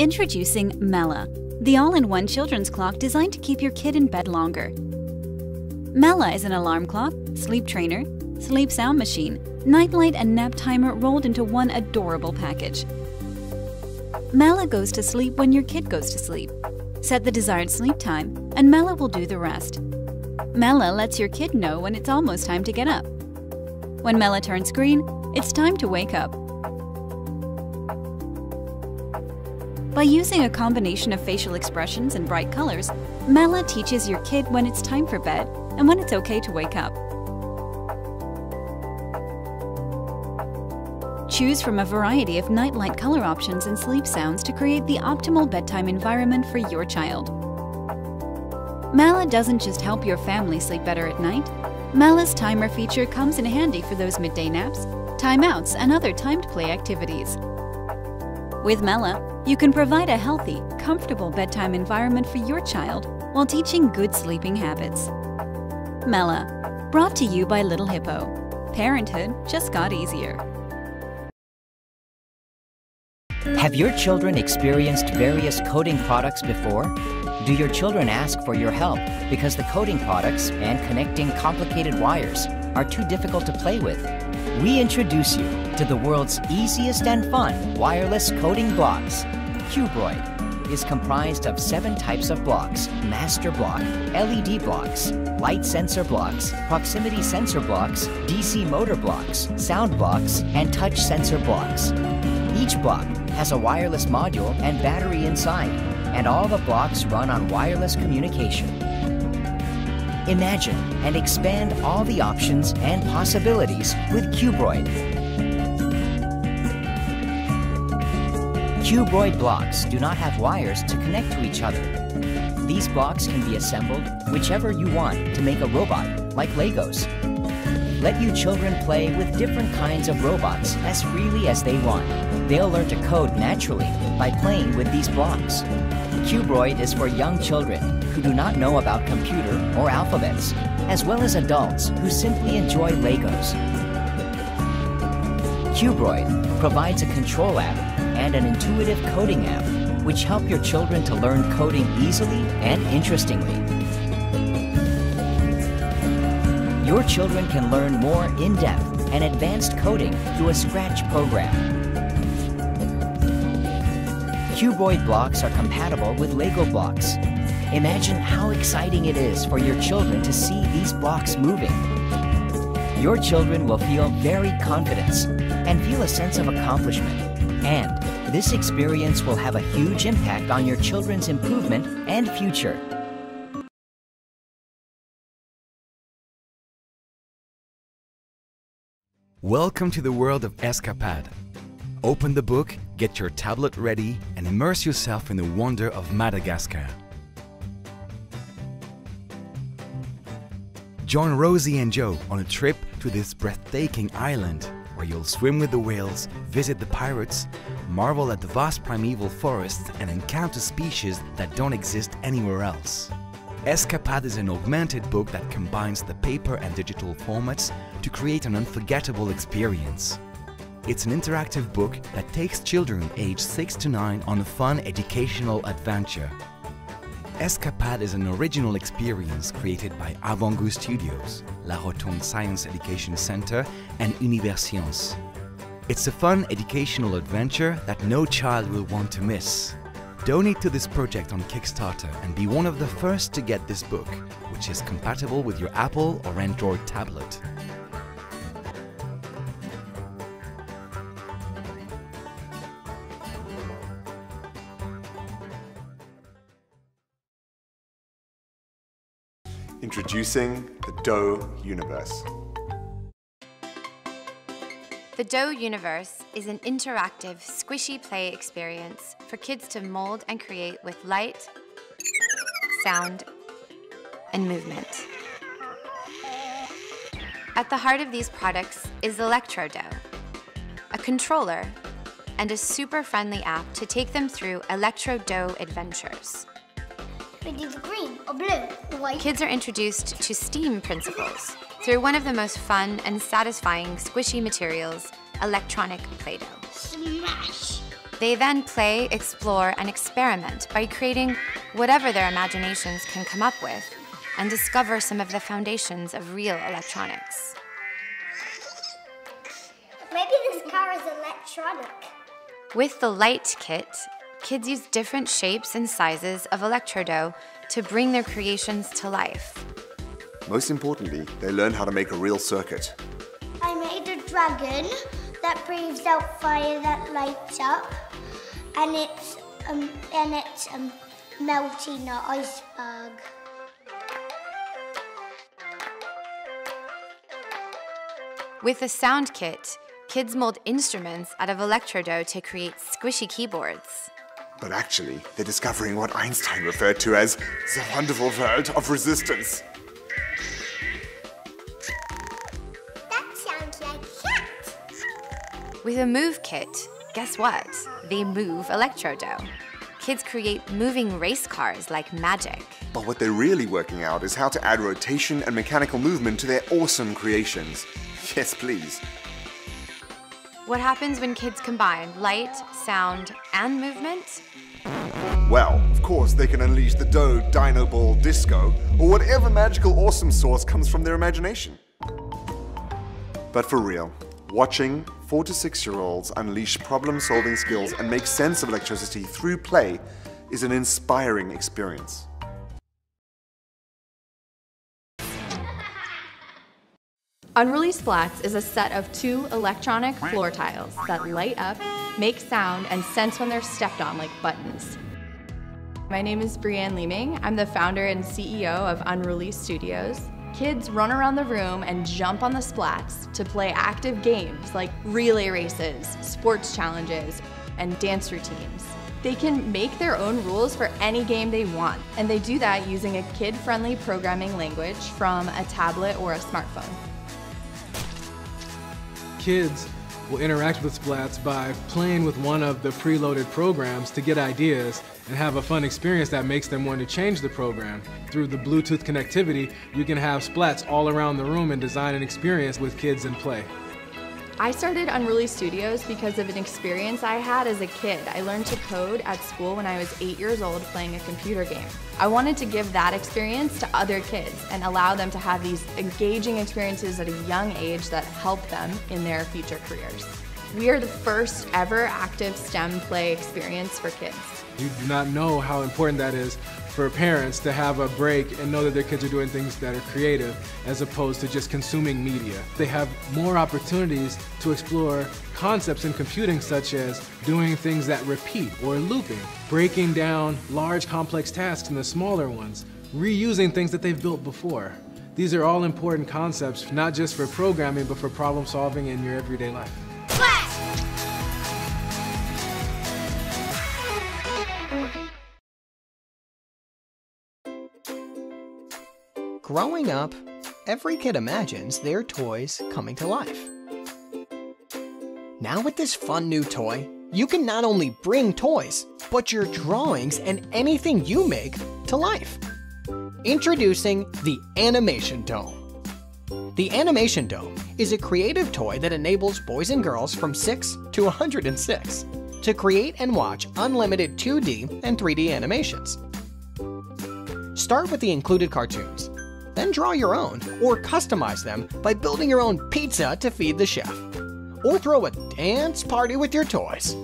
Introducing Mella, the all-in-one children's clock designed to keep your kid in bed longer. Mella is an alarm clock, sleep trainer, sleep sound machine, nightlight, and nap timer rolled into one adorable package. Mella goes to sleep when your kid goes to sleep. Set the desired sleep time, and Mella will do the rest. Mella lets your kid know when it's almost time to get up. When Mella turns green, it's time to wake up. By using a combination of facial expressions and bright colors, Mella teaches your kid when it's time for bed and when it's okay to wake up. Choose from a variety of nightlight color options and sleep sounds to create the optimal bedtime environment for your child. Mella doesn't just help your family sleep better at night. Mella's timer feature comes in handy for those midday naps, timeouts, and other timed play activities. With Mella, you can provide a healthy, comfortable bedtime environment for your child while teaching good sleeping habits. Mella, brought to you by Little Hippo. Parenthood just got easier. Have your children experienced various coding products before? Do your children ask for your help because the coding products and connecting complicated wires are too difficult to play with? We introduce you to the world's easiest and fun wireless coding blocks. Cubroid is comprised of 7 types of blocks: master block, LED blocks, light sensor blocks, proximity sensor blocks, DC motor blocks, sound blocks, and touch sensor blocks. Each block has a wireless module and battery inside, and all the blocks run on wireless communication. Imagine and expand all the options and possibilities with Cubroid. Cubroid blocks do not have wires to connect to each other. These blocks can be assembled whichever you want to make a robot, like Legos. Let your children play with different kinds of robots as freely as they want. They'll learn to code naturally by playing with these blocks. Cubroid is for young children who do not know about computer or alphabets, as well as adults who simply enjoy Legos. Cubroid provides a control app and an intuitive coding app, which help your children to learn coding easily and interestingly. Your children can learn more in-depth and advanced coding through a Scratch program. Cubroid blocks are compatible with Lego blocks. Imagine how exciting it is for your children to see these blocks moving. Your children will feel very confident and feel a sense of accomplishment. And this experience will have a huge impact on your children's improvement and future. Welcome to the world of Esca'Pad. Open the book, get your tablet ready, and immerse yourself in the wonder of Madagascar. Join Rosie and Joe on a trip to this breathtaking island, where you'll swim with the whales, visit the pirates, marvel at the vast primeval forests, and encounter species that don't exist anywhere else. Esca'Pad is an augmented book that combines the paper and digital formats to create an unforgettable experience. It's an interactive book that takes children aged 6 to 9 on a fun educational adventure. Esca'Pad is an original experience created by Avant-Gou Studios, La Rotonde Science Education Center, and Universcience. It's a fun educational adventure that no child will want to miss. Donate to this project on Kickstarter and be one of the first to get this book, which is compatible with your Apple or Android tablet. Introducing the Dough Universe. The Dough Universe is an interactive, squishy play experience for kids to mold and create with light, sound, and movement. At the heart of these products is Electro Dough, a controller, and a super friendly app to take them through Electro Dough adventures. But it's green or blue or white. Kids are introduced to STEAM principles through one of the most fun and satisfying squishy materials, electronic Play-Doh. Smash! They then play, explore, and experiment by creating whatever their imaginations can come up with and discover some of the foundations of real electronics. Maybe this car is electronic. With the light kit, kids use different shapes and sizes of Electro Dough to bring their creations to life. Most importantly, they learn how to make a real circuit. I made a dragon that breathes out fire that lights up, and it's melting an iceberg. With a sound kit, kids mold instruments out of Electro Dough to create squishy keyboards. But actually, they're discovering what Einstein referred to as the wonderful world of resistance. That sounds like that. With a move kit, guess what? They move Electro Dough. Kids create moving race cars like magic. But what they're really working out is how to add rotation and mechanical movement to their awesome creations. Yes, please. What happens when kids combine light, sound, and movement? Well, of course, they can unleash the dough, dino ball, disco, or whatever magical awesome source comes from their imagination. But for real, watching 4- to 6-year-olds unleash problem-solving skills and make sense of electricity through play is an inspiring experience. Unruly Splats is a set of 2 electronic floor tiles that light up, make sound, and sense when they're stepped on like buttons. My name is Bryanne Leeming. I'm the founder and CEO of Unruly Studios. Kids run around the room and jump on the splats to play active games like relay races, sports challenges, and dance routines. They can make their own rules for any game they want, and they do that using a kid-friendly programming language from a tablet or a smartphone. Kids will interact with Splats by playing with one of the preloaded programs to get ideas and have a fun experience that makes them want to change the program. Through the Bluetooth connectivity, you can have Splats all around the room and design an experience with kids in play. I started Unruly Studios because of an experience I had as a kid. I learned to code at school when I was 8 years old playing a computer game. I wanted to give that experience to other kids and allow them to have these engaging experiences at a young age that help them in their future careers. We are the first ever active STEM play experience for kids. You do not know how important that is for parents to have a break and know that their kids are doing things that are creative as opposed to just consuming media. They have more opportunities to explore concepts in computing such as doing things that repeat or looping, breaking down large complex tasks into smaller ones, reusing things that they've built before. These are all important concepts, not just for programming, but for problem solving in your everyday life. Growing up, every kid imagines their toys coming to life. Now with this fun new toy, you can not only bring toys, but your drawings and anything you make to life. Introducing the Animation Dome. The Animation Dome is a creative toy that enables boys and girls from 6 to 106 to create and watch unlimited 2D and 3D animations. Start with the included cartoons. Then draw your own or customize them by building your own pizza to feed the chef. Or throw a dance party with your toys.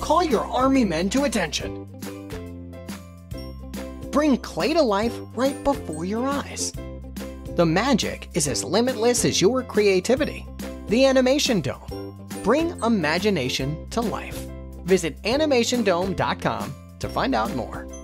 Call your army men to attention. Bring clay to life right before your eyes. The magic is as limitless as your creativity. The Animation Dome. Bring imagination to life. Visit animationdome.com to find out more.